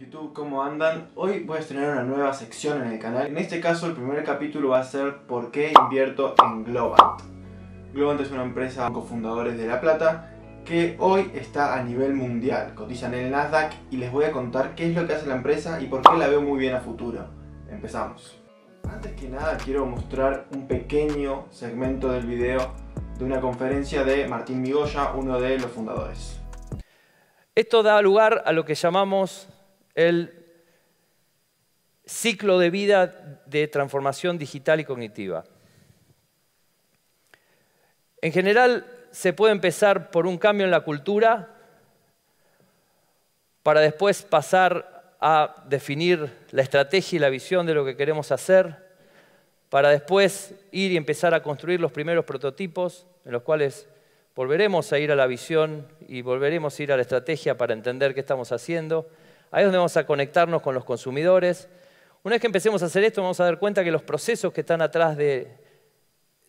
YouTube, ¿cómo andan? Hoy voy a estrenar una nueva sección en el canal. En este caso, el primer capítulo va a ser ¿por qué invierto en Globant? Globant es una empresa de cofundadores de La Plata que hoy está a nivel mundial. Cotizan en el Nasdaq y les voy a contar qué es lo que hace la empresa y por qué la veo muy bien a futuro. Empezamos. Antes que nada, quiero mostrar un pequeño segmento del video de una conferencia de Martín Migoya, uno de los fundadores. Esto da lugar a lo que llamamos el ciclo de vida de transformación digital y cognitiva. En general, se puede empezar por un cambio en la cultura para después pasar a definir la estrategia y la visión de lo que queremos hacer, para después ir y empezar a construir los primeros prototipos en los cuales volveremos a ir a la visión y volveremos a ir a la estrategia para entender qué estamos haciendo. Ahí es donde vamos a conectarnos con los consumidores. Una vez que empecemos a hacer esto, vamos a dar cuenta que los procesos que están atrás de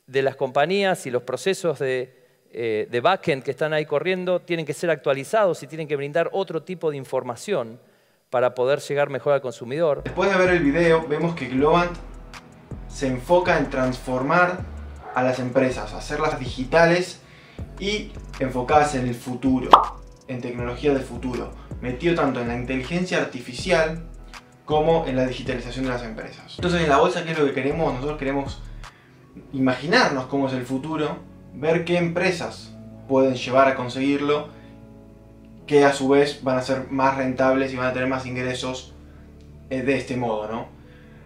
las compañías y los procesos de backend que están ahí corriendo tienen que ser actualizados y tienen que brindar otro tipo de información para poder llegar mejor al consumidor. Después de ver el video, vemos que Globant se enfoca en transformar a las empresas, hacerlas digitales y enfocadas en el futuro, en tecnología del futuro, metido tanto en la inteligencia artificial como en la digitalización de las empresas. Entonces, en la bolsa, ¿qué es lo que queremos? Nosotros queremos imaginarnos cómo es el futuro, ver qué empresas pueden llevar a conseguirlo, que a su vez van a ser más rentables y van a tener más ingresos de este modo, ¿no?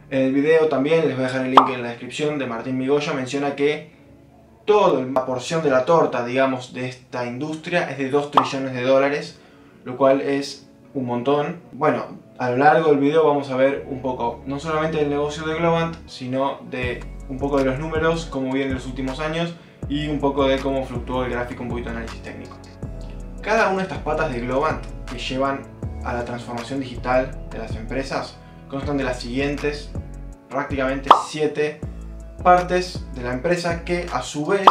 En el video también, les voy a dejar el link en la descripción, de Martín Migoya, menciona que toda la porción de la torta, digamos, de esta industria es de $2 trillones, lo cual es un montón. Bueno, a lo largo del video vamos a ver un poco, no solamente del negocio de Globant, sino de un poco de los números, cómo vienen los últimos años y un poco de cómo fluctuó el gráfico, un poquito de análisis técnico. Cada una de estas patas de Globant que llevan a la transformación digital de las empresas constan de las siguientes, prácticamente 7 partes de la empresa que a su vez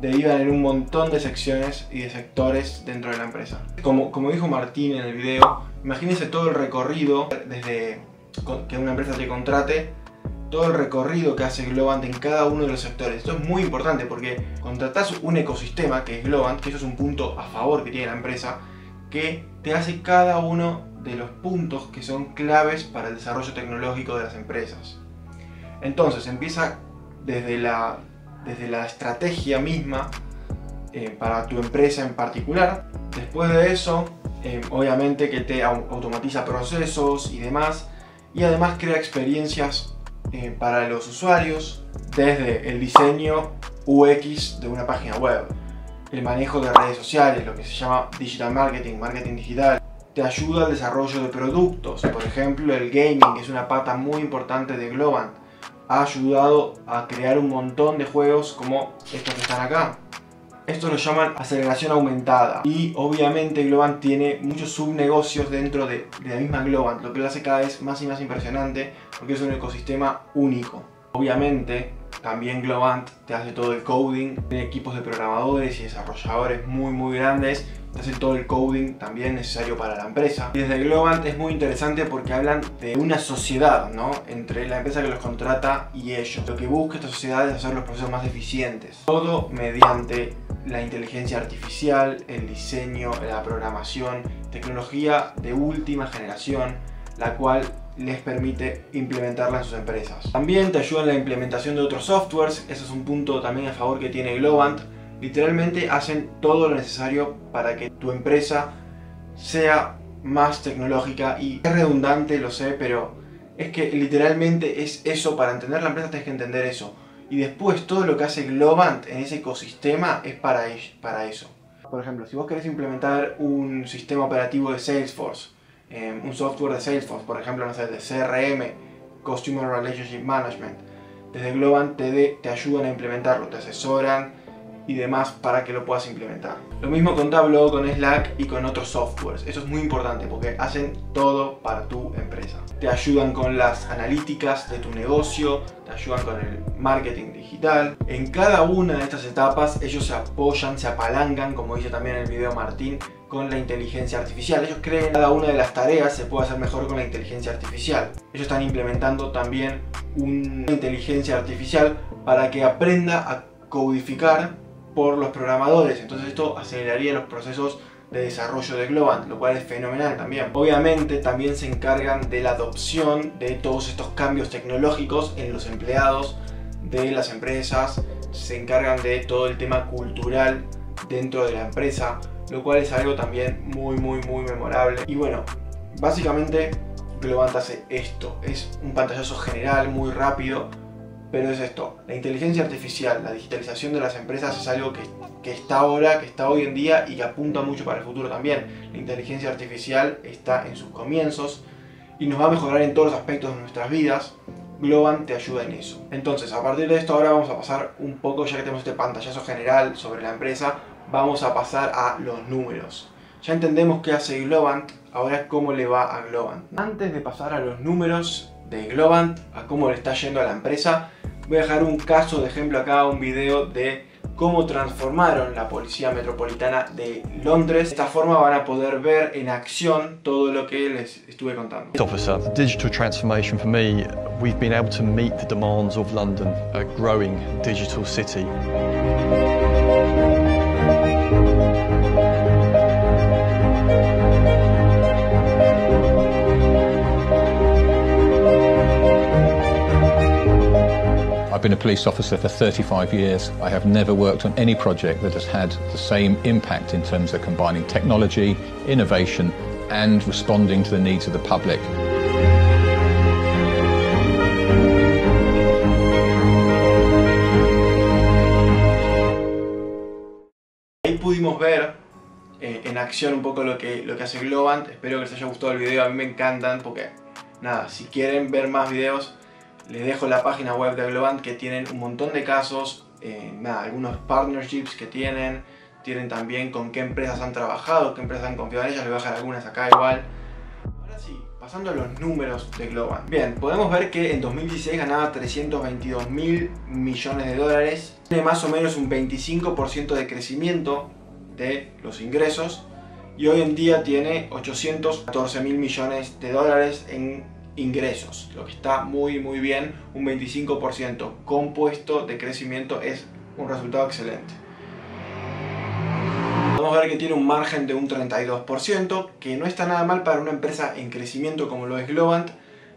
derivan en un montón de secciones y de sectores dentro de la empresa. Como dijo Martín en el video, imagínense todo el recorrido desde que una empresa te contrate, todo el recorrido que hace Globant en cada uno de los sectores. Esto es muy importante porque contratás un ecosistema que es Globant, que eso es un punto a favor que tiene la empresa, que te hace cada uno de los puntos que son claves para el desarrollo tecnológico de las empresas. Entonces empieza desde la estrategia misma para tu empresa en particular. Después de eso, obviamente que te automatiza procesos y demás. Y además crea experiencias para los usuarios, desde el diseño UX de una página web, el manejo de redes sociales, lo que se llama digital marketing, marketing digital. Te ayuda al desarrollo de productos. Por ejemplo, el gaming, que es una pata muy importante de Globant, ha ayudado a crear un montón de juegos como estos que están acá. Estos lo llaman aceleración aumentada. Y obviamente Globant tiene muchos subnegocios dentro de la misma Globant, lo que lo hace cada vez más y más impresionante porque es un ecosistema único. Obviamente también Globant te hace todo el coding, tiene equipos de programadores y desarrolladores muy grandes, te hace todo el coding también necesario para la empresa. Y desde Globant es muy interesante porque hablan de una sociedad, ¿no?, entre la empresa que los contrata y ellos. Lo que busca esta sociedad es hacer los procesos más eficientes, todo mediante la inteligencia artificial, el diseño, la programación, tecnología de última generación, la cual les permite implementarla en sus empresas. También te ayuda en la implementación de otros softwares, eso es un punto también a favor que tiene Globant. Literalmente hacen todo lo necesario para que tu empresa sea más tecnológica, y es redundante, lo sé, pero es que literalmente es eso. Para entender la empresa tienes que entender eso, y después todo lo que hace Globant en ese ecosistema es para eso. Por ejemplo, si vos querés implementar un sistema operativo de Salesforce, un software de Salesforce, por ejemplo, no sé, de CRM, Customer Relationship Management, desde Globant te ayudan a implementarlo, te asesoran, y demás para que lo puedas implementar. Lo mismo con Tableau, con Slack y con otros softwares. Eso es muy importante porque hacen todo para tu empresa. Te ayudan con las analíticas de tu negocio, te ayudan con el marketing digital. En cada una de estas etapas ellos se apoyan, se apalancan, como dice también en el video Martín, con la inteligencia artificial. Ellos creen que cada una de las tareas se puede hacer mejor con la inteligencia artificial. Ellos están implementando también una inteligencia artificial para que aprenda a codificar por los programadores. Entonces esto aceleraría los procesos de desarrollo de Globant, lo cual es fenomenal también. Obviamente también se encargan de la adopción de todos estos cambios tecnológicos en los empleados de las empresas. Se encargan de todo el tema cultural dentro de la empresa, lo cual es algo también muy memorable. Y bueno, básicamente Globant hace esto. Es un pantallazo general muy rápido, pero es esto. La inteligencia artificial, la digitalización de las empresas es algo que está ahora, que está hoy en día y que apunta mucho para el futuro también. La inteligencia artificial está en sus comienzos y nos va a mejorar en todos los aspectos de nuestras vidas. Globant te ayuda en eso. Entonces, a partir de esto ahora vamos a pasar un poco, ya que tenemos este pantallazo general sobre la empresa, vamos a pasar a los números. Ya entendemos qué hace Globant, ahora cómo le va a Globant. Antes de pasar a los números de Globant, a cómo le está yendo a la empresa, voy a dejar un caso de ejemplo acá, un video de cómo transformaron la Policía Metropolitana de Londres. De esta forma van a poder ver en acción todo lo que les estuve contando. Officer, the digital transformation for me, we've been able to meet the demands of London, a growing digital city. I've been a police officer for 35 years. I have never worked on any project that has had the same impact in terms of combining technology, innovation, and responding to the needs of the public. Ahí pudimos ver en acción un poco lo que hace Globant. Espero que les haya gustado el video. A mí me encantan porque, nada, si quieren ver más videos, les dejo la página web de Globant, que tienen un montón de casos, algunos partnerships que tienen también con qué empresas han trabajado, qué empresas han confiado en ellas. Les voy a dejar algunas acá igual. Ahora sí, pasando a los números de Globant. Bien, podemos ver que en 2016 ganaba 322.000 millones de dólares. Tiene más o menos un 25% de crecimiento de los ingresos y hoy en día tiene 814.000 millones de dólares en ingresos, lo que está muy bien. Un 25% compuesto de crecimiento es un resultado excelente. Vamos a ver que tiene un margen de un 32%, que no está nada mal para una empresa en crecimiento como lo es Globant,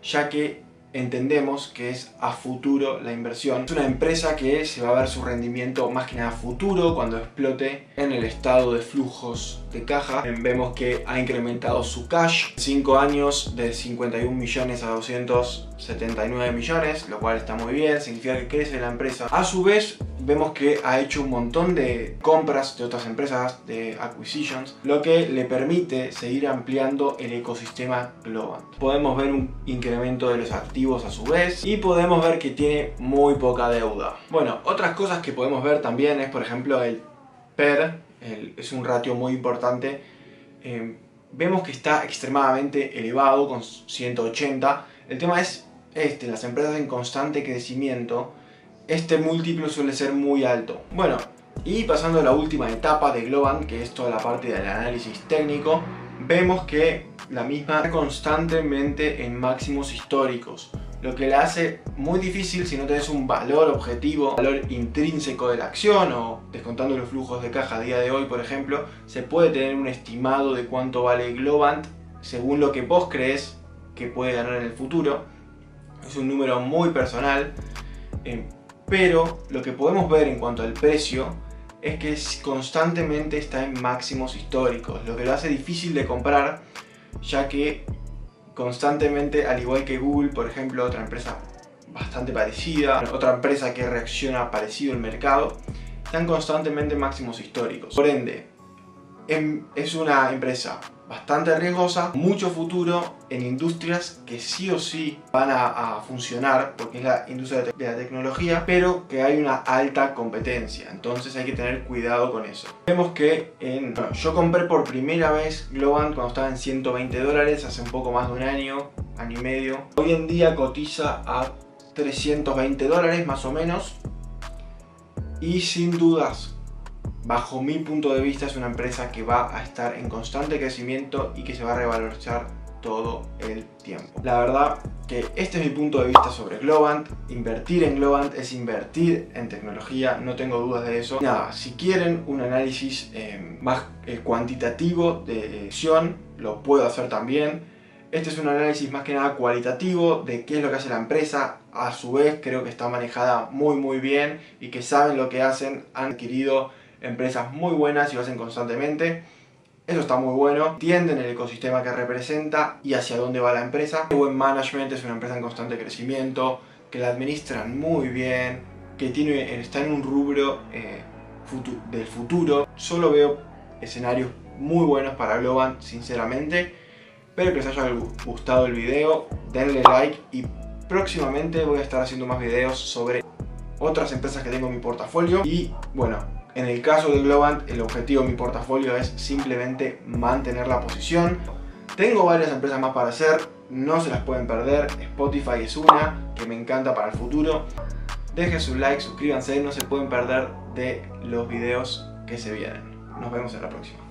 ya que entendemos que es a futuro la inversión. Es una empresa que se va a ver su rendimiento más que nada a futuro, cuando explote en el estado de flujos de caja. Vemos que ha incrementado su cash en 5 años de 51 millones a 279 millones, lo cual está muy bien, significa que crece la empresa. A su vez, vemos que ha hecho un montón de compras de otras empresas, de acquisitions, lo que le permite seguir ampliando el ecosistema Globant. Podemos ver un incremento de los activos a su vez y podemos ver que tiene muy poca deuda. Bueno, otras cosas que podemos ver también es, por ejemplo, el PER, es un ratio muy importante. Vemos que está extremadamente elevado, con 180. El tema es las empresas en constante crecimiento, este múltiplo suele ser muy alto. Bueno, y pasando a la última etapa de Globant, que es toda la parte del análisis técnico, vemos que la misma está constantemente en máximos históricos, lo que la hace muy difícil si no tenés un valor objetivo, valor intrínseco de la acción, o descontando los flujos de caja a día de hoy, por ejemplo, se puede tener un estimado de cuánto vale Globant según lo que vos crees que puede ganar en el futuro. Es un número muy personal, pero lo que podemos ver en cuanto al precio es que constantemente está en máximos históricos, lo que lo hace difícil de comprar, ya que constantemente, al igual que Google, por ejemplo, otra empresa bastante parecida, otra empresa que reacciona parecido al mercado, están constantemente en máximos históricos. Por ende, es una empresa bastante riesgosa, mucho futuro en industrias que sí o sí van a funcionar, porque es la industria de la tecnología, pero que hay una alta competencia, entonces hay que tener cuidado con eso. Vemos que yo compré por primera vez Globant cuando estaba en 120 dólares hace un poco más de un año, año y medio. Hoy en día cotiza a 320 dólares más o menos, y sin dudas, bajo mi punto de vista, es una empresa que va a estar en constante crecimiento y que se va a revalorizar todo el tiempo. La verdad que este es mi punto de vista sobre Globant. Invertir en Globant es invertir en tecnología, no tengo dudas de eso. Nada, si quieren un análisis más cuantitativo de acción, lo puedo hacer también. Este es un análisis más que nada cualitativo de qué es lo que hace la empresa. A su vez, creo que está manejada muy bien y que saben lo que hacen. Han adquirido empresas muy buenas y lo hacen constantemente. Eso está muy bueno. Entienden el ecosistema que representa y hacia dónde va la empresa. El buen management, es una empresa en constante crecimiento, que la administran muy bien, que está en un rubro del futuro. Solo veo escenarios muy buenos para Globant, sinceramente. Espero que les haya gustado el video. Denle like y próximamente voy a estar haciendo más videos sobre otras empresas que tengo en mi portafolio. Y bueno, en el caso de Globant, el objetivo de mi portafolio es simplemente mantener la posición. Tengo varias empresas más para hacer, no se las pueden perder. Spotify es una que me encanta para el futuro. Dejen su like, suscríbanse, no se pueden perder de los videos que se vienen. Nos vemos en la próxima.